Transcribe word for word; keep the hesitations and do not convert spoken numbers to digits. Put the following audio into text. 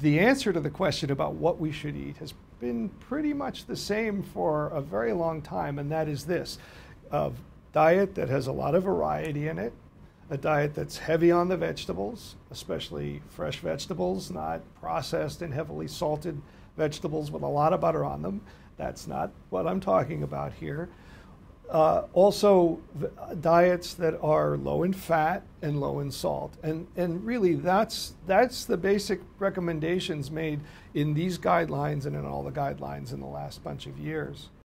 the answer to the question about what we should eat has been pretty much the same for a very long time, and that is this: a diet that has a lot of variety in it, a diet that's heavy on the vegetables, especially fresh vegetables, not processed and heavily salted vegetables with a lot of butter on them. That's not what I'm talking about here. Uh, also, diets that are low in fat and low in salt. And, and really, that's, that's the basic recommendations made in these guidelines and in all the guidelines in the last bunch of years.